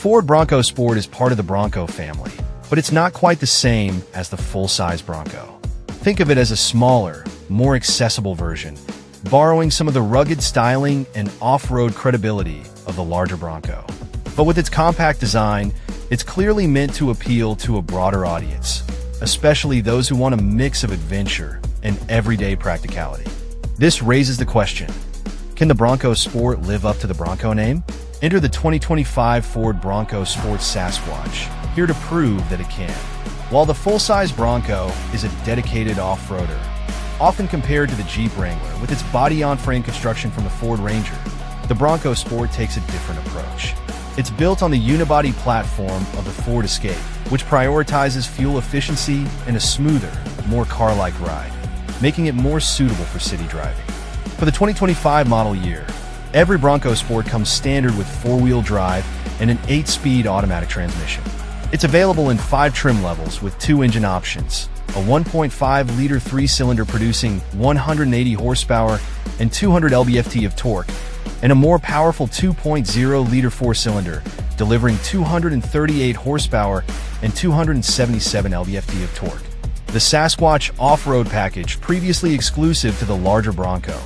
Ford Bronco Sport is part of the Bronco family, but it's not quite the same as the full-size Bronco. Think of it as a smaller, more accessible version, borrowing some of the rugged styling and off-road credibility of the larger Bronco. But with its compact design, it's clearly meant to appeal to a broader audience, especially those who want a mix of adventure and everyday practicality. This raises the question, can the Bronco Sport live up to the Bronco name? Enter the 2025 Ford Bronco Sport Sasquatch, here to prove that it can. While the full-size Bronco is a dedicated off-roader, often compared to the Jeep Wrangler with its body-on-frame construction from the Ford Ranger, the Bronco Sport takes a different approach. It's built on the unibody platform of the Ford Escape, which prioritizes fuel efficiency and a smoother, more car-like ride, making it more suitable for city driving. For the 2025 model year, every Bronco Sport comes standard with four-wheel drive and an 8-speed automatic transmission. It's available in 5 trim levels with 2 engine options, a 1.5-liter 3-cylinder producing 180 horsepower and 200 lb-ft of torque, and a more powerful 2.0-liter 4-cylinder delivering 238 horsepower and 277 lb-ft of torque. The Sasquatch off-road package, previously exclusive to the larger Bronco,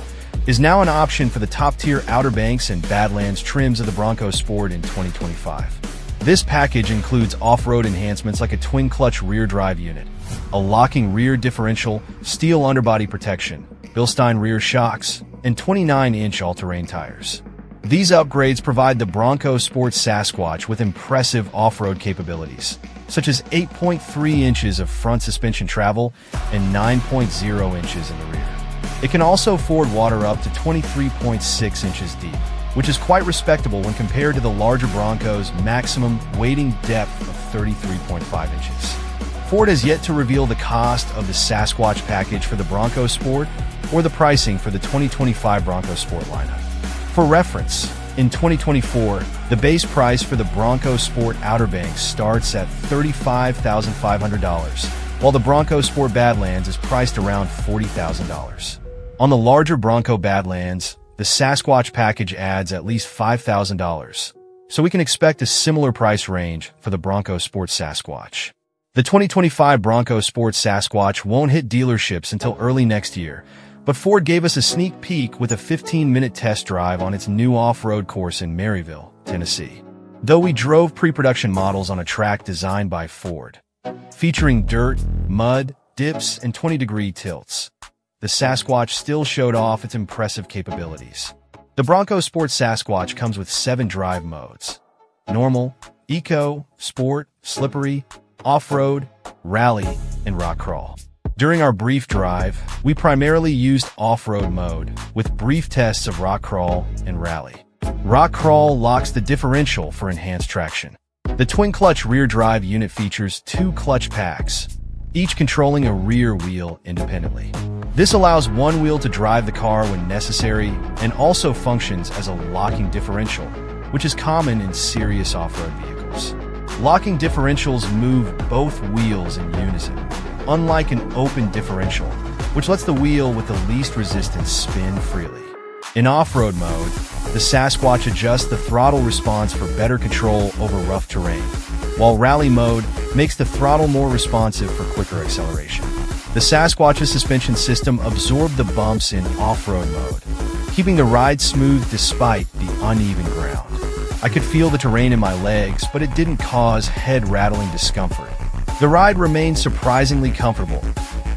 is now an option for the top-tier Outer Banks and Badlands trims of the Bronco Sport in 2025. This package includes off-road enhancements like a twin-clutch rear-drive unit, a locking rear differential, steel underbody protection, Bilstein rear shocks, and 29-inch all-terrain tires. These upgrades provide the Bronco Sport Sasquatch with impressive off-road capabilities, such as 8.3 inches of front suspension travel and 9.0 inches in the rear. It can also ford water up to 23.6 inches deep, which is quite respectable when compared to the larger Bronco's maximum wading depth of 33.5 inches. Ford has yet to reveal the cost of the Sasquatch package for the Bronco Sport or the pricing for the 2025 Bronco Sport lineup. For reference, in 2024, the base price for the Bronco Sport Outer Banks starts at $35,500, while the Bronco Sport Badlands is priced around $40,000. On the larger Bronco Badlands, the Sasquatch package adds at least $5,000, so we can expect a similar price range for the Bronco Sport Sasquatch. The 2025 Bronco Sport Sasquatch won't hit dealerships until early next year, but Ford gave us a sneak peek with a 15-minute test drive on its new off-road course in Maryville, Tennessee. Though we drove pre-production models on a track designed by Ford, featuring dirt, mud, dips, and 20-degree tilts, the Sasquatch still showed off its impressive capabilities. The Bronco Sport Sasquatch comes with 7 drive modes: normal, eco, sport, slippery, off-road, rally, and rock crawl. During our brief drive, we primarily used off-road mode, with brief tests of rock crawl and rally. Rock crawl locks the differential for enhanced traction. The twin-clutch rear drive unit features 2 clutch packs, each controlling a rear wheel independently. This allows one wheel to drive the car when necessary and also functions as a locking differential, which is common in serious off-road vehicles. Locking differentials move both wheels in unison, unlike an open differential, which lets the wheel with the least resistance spin freely. In off-road mode, the Sasquatch adjusts the throttle response for better control over rough terrain, while rally mode makes the throttle more responsive for quicker acceleration. The Sasquatch's suspension system absorbed the bumps in off-road mode, keeping the ride smooth despite the uneven ground. I could feel the terrain in my legs, but it didn't cause head-rattling discomfort. The ride remained surprisingly comfortable,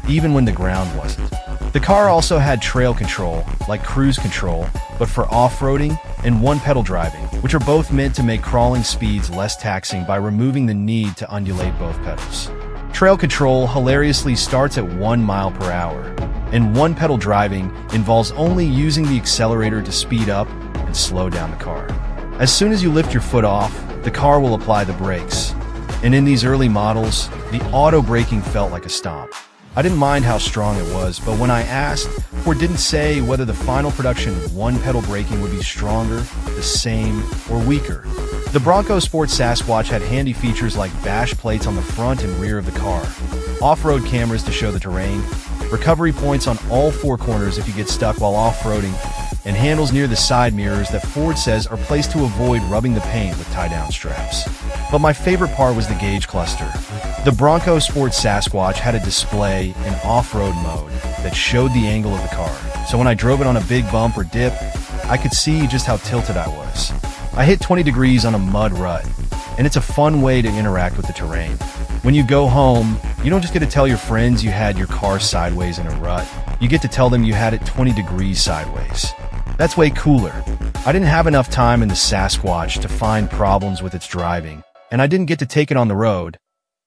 even when the ground wasn't. The car also had trail control, like cruise control, but for off-roading and one-pedal driving, which are both meant to make crawling speeds less taxing by removing the need to undulate both pedals. Trail control hilariously starts at 1 mile per hour, and one-pedal driving involves only using the accelerator to speed up and slow down the car. As soon as you lift your foot off, the car will apply the brakes, and in these early models, the auto braking felt like a stomp. I didn't mind how strong it was, but when I asked, Ford didn't say whether the final production one-pedal braking would be stronger, the same, or weaker. The Bronco Sport Sasquatch had handy features like bash plates on the front and rear of the car, off-road cameras to show the terrain, recovery points on all four corners if you get stuck while off-roading, and handles near the side mirrors that Ford says are placed to avoid rubbing the paint with tie-down straps. But my favorite part was the gauge cluster. The Bronco Sport Sasquatch had a display in off-road mode that showed the angle of the car, so when I drove it on a big bump or dip, I could see just how tilted I was. I hit 20 degrees on a mud rut, and it's a fun way to interact with the terrain. When you go home, you don't just get to tell your friends you had your car sideways in a rut. You get to tell them you had it 20 degrees sideways. That's way cooler. I didn't have enough time in the Sasquatch to find problems with its driving, and I didn't get to take it on the road,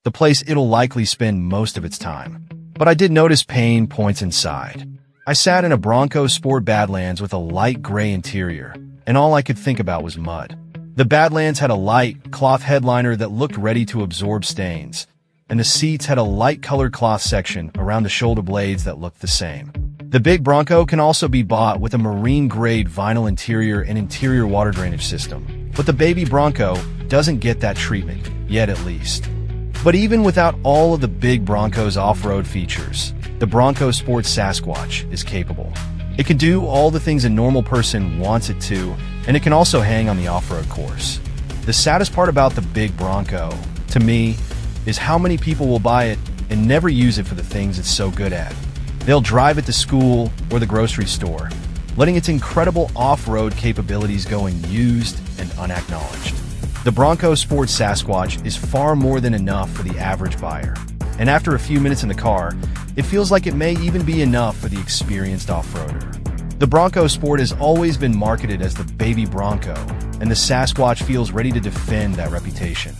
the place it'll likely spend most of its time. But I did notice pain points inside. I sat in a Bronco Sport Badlands with a light gray interior, and all I could think about was mud. The Badlands had a light cloth headliner that looked ready to absorb stains, and the seats had a light colored cloth section around the shoulder blades that looked the same. The big Bronco can also be bought with a marine-grade vinyl interior and interior water drainage system, but the baby Bronco doesn't get that treatment, yet at least. But even without all of the big Bronco's off-road features, the Bronco Sport Sasquatch is capable. It can do all the things a normal person wants it to, and it can also hang on the off-road course. The saddest part about the big Bronco, to me, is how many people will buy it and never use it for the things it's so good at. They'll drive it to school or the grocery store, letting its incredible off-road capabilities go unused and unacknowledged. The Bronco Sport Sasquatch is far more than enough for the average buyer, and after a few minutes in the car, it feels like it may even be enough for the experienced off-roader. The Bronco Sport has always been marketed as the baby Bronco, and the Sasquatch feels ready to defend that reputation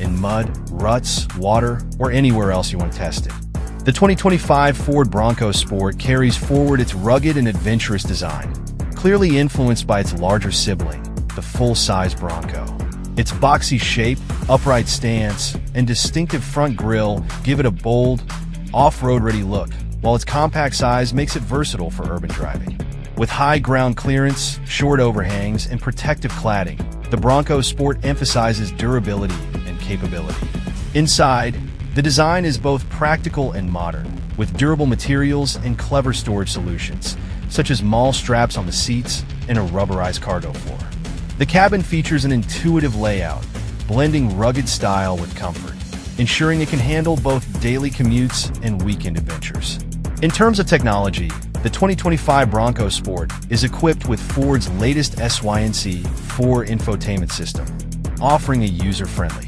in mud, ruts, water, or anywhere else you want to test it. The 2025 Ford Bronco Sport carries forward its rugged and adventurous design, clearly influenced by its larger sibling, the full-size Bronco. Its boxy shape, upright stance, and distinctive front grille give it a bold, off-road-ready look, while its compact size makes it versatile for urban driving. With high ground clearance, short overhangs, and protective cladding, the Bronco Sport emphasizes durability and capability. Inside, the design is both practical and modern, with durable materials and clever storage solutions, such as maul straps on the seats and a rubberized cargo floor. The cabin features an intuitive layout, blending rugged style with comfort, ensuring it can handle both daily commutes and weekend adventures. In terms of technology, the 2025 Bronco Sport is equipped with Ford's latest SYNC 4 infotainment system, offering a user-friendly,